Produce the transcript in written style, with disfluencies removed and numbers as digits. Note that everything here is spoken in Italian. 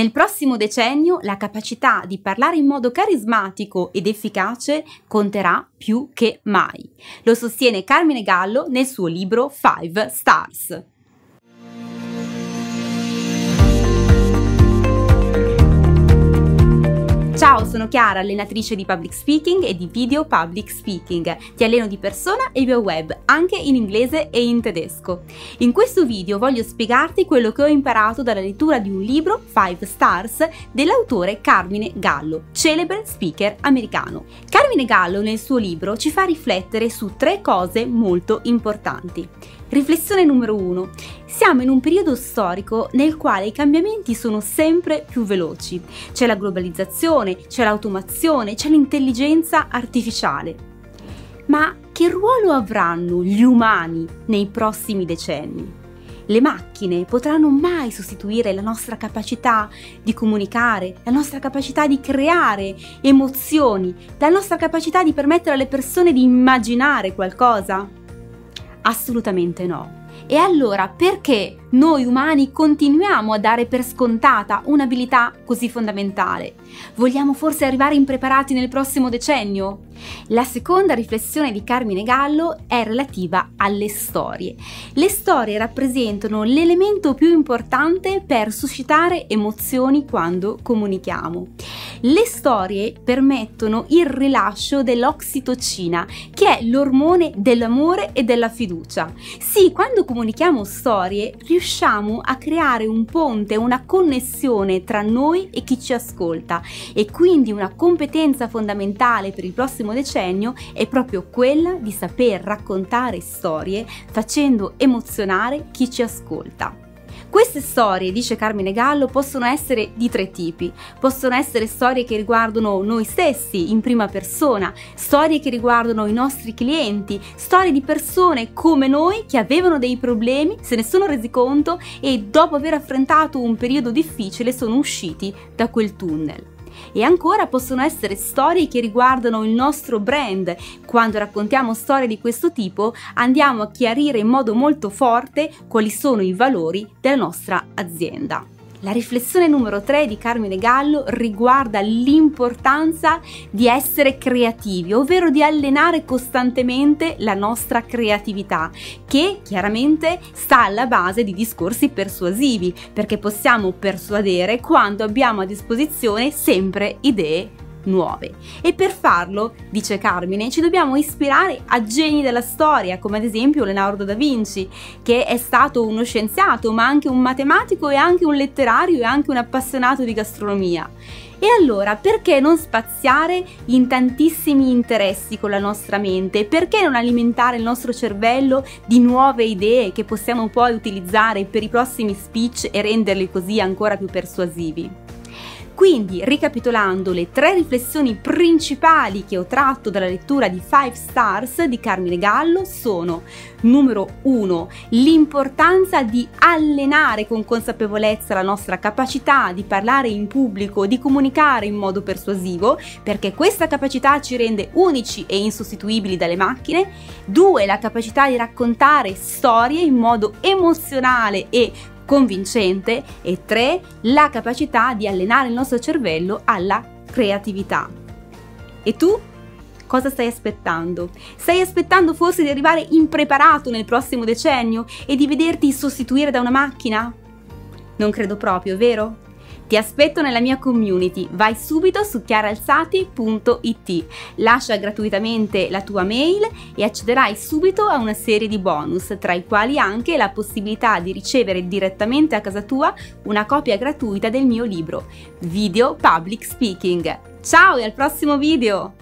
Nel prossimo decennio la capacità di parlare in modo carismatico ed efficace conterà più che mai. Lo sostiene Carmine Gallo nel suo libro Five Stars. Ciao, sono Chiara, allenatrice di Public Speaking e di Video Public Speaking. Ti alleno di persona e via web, anche in inglese e in tedesco. In questo video voglio spiegarti quello che ho imparato dalla lettura di un libro, Five Stars, dell'autore Carmine Gallo, celebre speaker americano. Carmine Gallo nel suo libro ci fa riflettere su tre cose molto importanti. Riflessione numero 1. Siamo in un periodo storico nel quale i cambiamenti sono sempre più veloci. C'è la globalizzazione, c'è l'automazione, c'è l'intelligenza artificiale. Ma che ruolo avranno gli umani nei prossimi decenni? Le macchine potranno mai sostituire la nostra capacità di comunicare, la nostra capacità di creare emozioni, la nostra capacità di permettere alle persone di immaginare qualcosa? Assolutamente no. E allora perché noi umani continuiamo a dare per scontata un'abilità così fondamentale? Vogliamo forse arrivare impreparati nel prossimo decennio? La seconda riflessione di Carmine Gallo è relativa alle storie. Le storie rappresentano l'elemento più importante per suscitare emozioni quando comunichiamo. Le storie permettono il rilascio dell'ossitocina, che è l'ormone dell'amore e della fiducia. Sì, quando comunichiamo storie riusciamo a creare un ponte, una connessione tra noi e chi ci ascolta, e quindi una competenza fondamentale per il prossimo decennio è proprio quella di saper raccontare storie facendo emozionare chi ci ascolta. Queste storie, dice Carmine Gallo, possono essere di tre tipi. Possono essere storie che riguardano noi stessi in prima persona, storie che riguardano i nostri clienti, storie di persone come noi che avevano dei problemi, se ne sono resi conto e dopo aver affrontato un periodo difficile sono usciti da quel tunnel. E ancora possono essere storie che riguardano il nostro brand. Quando raccontiamo storie di questo tipo andiamo a chiarire in modo molto forte quali sono i valori della nostra azienda. La riflessione numero 3 di Carmine Gallo riguarda l'importanza di essere creativi, ovvero di allenare costantemente la nostra creatività, che chiaramente sta alla base di discorsi persuasivi, perché possiamo persuadere quando abbiamo a disposizione sempre idee nuove. E per farlo, dice Carmine, ci dobbiamo ispirare a geni della storia, come ad esempio Leonardo da Vinci, che è stato uno scienziato, ma anche un matematico e anche un letterario e anche un appassionato di gastronomia. E allora perché non spaziare in tantissimi interessi con la nostra mente? Perché non alimentare il nostro cervello di nuove idee che possiamo poi utilizzare per i prossimi speech e renderli così ancora più persuasivi? Quindi, ricapitolando le tre riflessioni principali che ho tratto dalla lettura di Five Stars di Carmine Gallo sono: numero 1, l'importanza di allenare con consapevolezza la nostra capacità di parlare in pubblico, di comunicare in modo persuasivo, perché questa capacità ci rende unici e insostituibili dalle macchine. 2, la capacità di raccontare storie in modo emozionale e convincente. E 3, la capacità di allenare il nostro cervello alla creatività. E tu? Cosa stai aspettando? Stai aspettando forse di arrivare impreparato nel prossimo decennio e di vederti sostituire da una macchina? Non credo proprio, vero? Ti aspetto nella mia community, vai subito su chiaraalzati.it, lascia gratuitamente la tua mail e accederai subito a una serie di bonus, tra i quali anche la possibilità di ricevere direttamente a casa tua una copia gratuita del mio libro, Video Public Speaking. Ciao e al prossimo video!